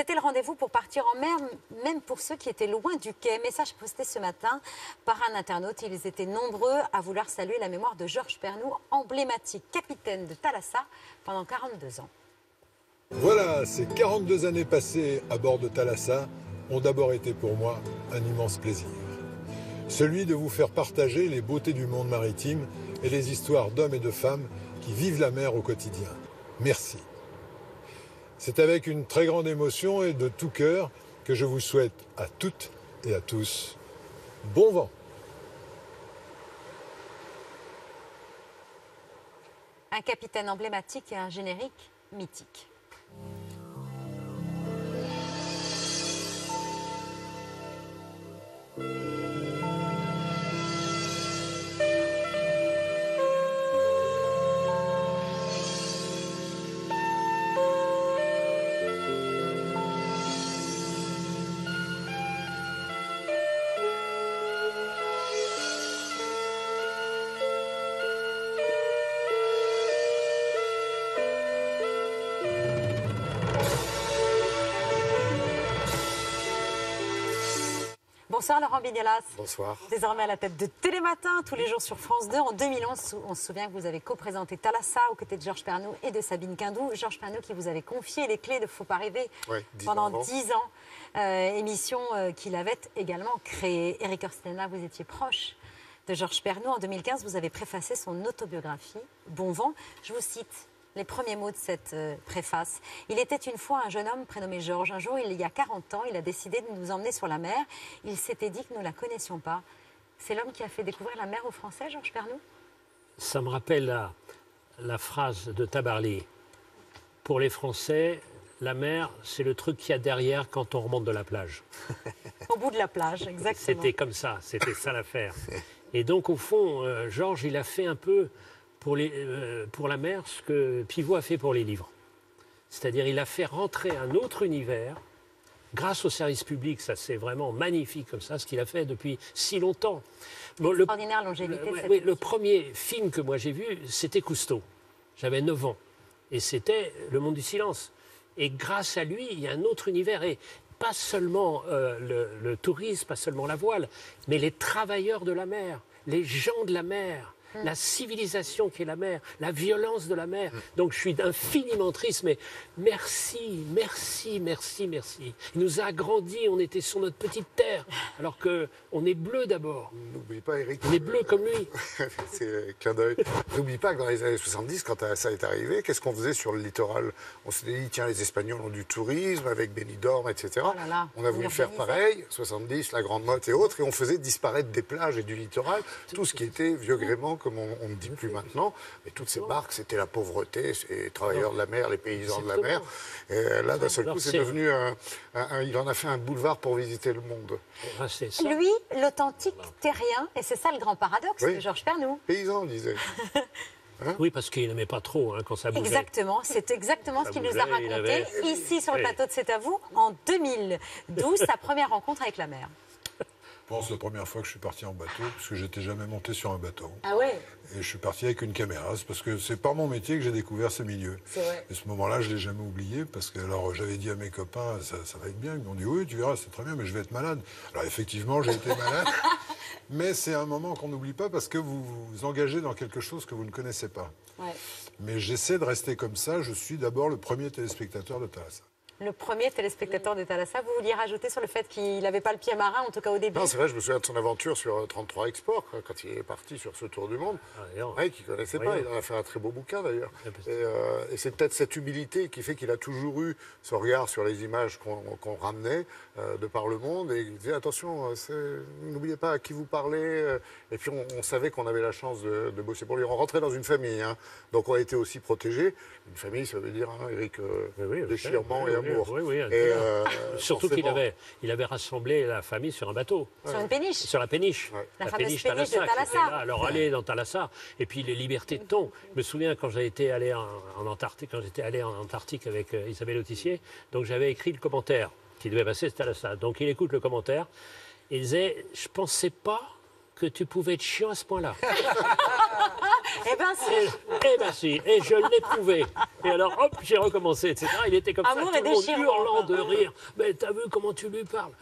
C'était le rendez-vous pour partir en mer, même pour ceux qui étaient loin du quai. Message posté ce matin par un internaute. Ils étaient nombreux à vouloir saluer la mémoire de Georges Pernoud, emblématique capitaine de Thalassa pendant 42 ans. Voilà, ces 42 années passées à bord de Thalassa ont d'abord été pour moi un immense plaisir. Celui de vous faire partager les beautés du monde maritime et les histoires d'hommes et de femmes qui vivent la mer au quotidien. Merci. C'est avec une très grande émotion et de tout cœur que je vous souhaite à toutes et à tous bon vent. Un capitaine emblématique et un générique mythique. Bonsoir Laurent Bignolas. Bonsoir. Désormais à la tête de Télématin, tous les jours sur France 2. En 2011, on se souvient que vous avez co-présenté Thalassa aux côtés de Georges Pernoud et de Sabine Quindou. Georges Pernoud qui vous avait confié les clés de Faut pas rêver pendant 10 ans. Émission qu'il avait également créée. Eric Orsenna, vous étiez proche de Georges Pernoud. En 2015, vous avez préfacé son autobiographie, Bon Vent. Je vous cite les premiers mots de cette préface. Il était une fois un jeune homme prénommé Georges. Un jour, il y a 40 ans, il a décidé de nous emmener sur la mer. Il s'était dit que nous ne la connaissions pas. C'est l'homme qui a fait découvrir la mer aux Français, Georges Pernoud? Ça me rappelle la phrase de Tabarly. Pour les Français, la mer, c'est le truc qu'il y a derrière quand on remonte de la plage. Au bout de la plage, exactement. C'était comme ça, c'était ça l'affaire. Et donc, au fond, Georges, il a fait un peu pour la mer ce que Pivot a fait pour les livres. C'est-à-dire il a fait rentrer un autre univers grâce au service public. Ça, c'est vraiment magnifique comme ça, ce qu'il a fait depuis si longtemps. Bon, extraordinaire longévité. Oui, le premier film que moi j'ai vu, c'était Cousteau. J'avais 9 ans. Et c'était Le Monde du Silence. Et grâce à lui, il y a un autre univers. Et pas seulement le tourisme, pas seulement la voile, mais les travailleurs de la mer, les gens de la mer. La civilisation qu'est la mer, la violence de la mer. Donc je suis infiniment triste, mais merci, merci, merci, merci. Il nous a agrandis, on était sur notre petite terre, alors qu'on est bleu d'abord. N'oublie pas, Eric. On est bleu comme lui. C'est clin d'œil. N'oublie pas que dans les années 70, quand ça est arrivé, qu'est-ce qu'on faisait sur le littoral? On s'est dit, tiens, les Espagnols ont du tourisme avec Benidorm, etc. Oh là là, on a voulu faire pareil, 70, la Grande Motte et autres, et on faisait disparaître des plages et du littoral tout ce qui était vieux gréement, comme on ne dit plus maintenant, mais toutes ces marques, c'était la pauvreté, les travailleurs de la mer, les paysans de la mer. Et là, d'un seul coup, c'est devenu il en a fait un boulevard pour visiter le monde. Ah, ça. Lui, l'authentique terrien, et c'est ça le grand paradoxe de Georges Pernoud. Paysan, disait. Hein? Oui, parce qu'il n'aimait pas trop quand ça bougeait. Exactement, c'est exactement ce qu'il nous a raconté ici sur le plateau de C'est à vous, en 2012, sa première rencontre avec la mer. Je pense la première fois que je suis parti en bateau, parce que j'étais jamais monté sur un bateau. Ah ouais? Et je suis parti avec une caméra, c'est parce que c'est par mon métier que j'ai découvert ces milieux. C'est vrai. Et ce moment-là, je l'ai jamais oublié, parce que alors j'avais dit à mes copains, ça va être bien, ils m'ont dit oui, tu verras, c'est très bien, mais je vais être malade. Alors effectivement, j'ai été malade, mais c'est un moment qu'on n'oublie pas, parce que vous vous engagez dans quelque chose que vous ne connaissez pas. Ouais. Mais j'essaie de rester comme ça, je suis d'abord le premier téléspectateur de Thalassa. Le premier téléspectateur de Thalassa, vous vouliez rajouter sur le fait qu'il n'avait pas le pied marin, en tout cas au début? Non, c'est vrai, je me souviens de son aventure sur 33 export, quand il est parti sur ce tour du monde. Oui, qu'il ne connaissait pas, il en a fait un très beau bouquin d'ailleurs. Et c'est peut-être cette humilité qui fait qu'il a toujours eu ce regard sur les images qu'on ramenait de par le monde. Et il disait, attention, n'oubliez pas à qui vous parlez. Et puis on savait qu'on avait la chance de bosser pour lui. On rentrait dans une famille, hein, donc on a été aussi protégés. Une famille, ça veut dire, hein, Eric, déchirement et amour. Oui, oui. Surtout qu'il avait rassemblé la famille sur un bateau. Sur une péniche. Sur la péniche. Ouais. La péniche Thalassa. Alors aller dans Thalassa. Et puis les libertés de ton. Je me souviens quand j'étais allé en Antarctique, quand j'étais allé en Antarctique avec Isabelle Autissier, donc j'avais écrit le commentaire qui devait passer à Thalassa. Donc il écoute le commentaire et il disait, je pensais pas que tu pouvais être chiant à ce point-là. Eh ben si. Et je l'éprouvais. Et alors, hop, j'ai recommencé, etc. Il était comme ça, tout le monde hurlant de rire. Mais t'as vu comment tu lui parles?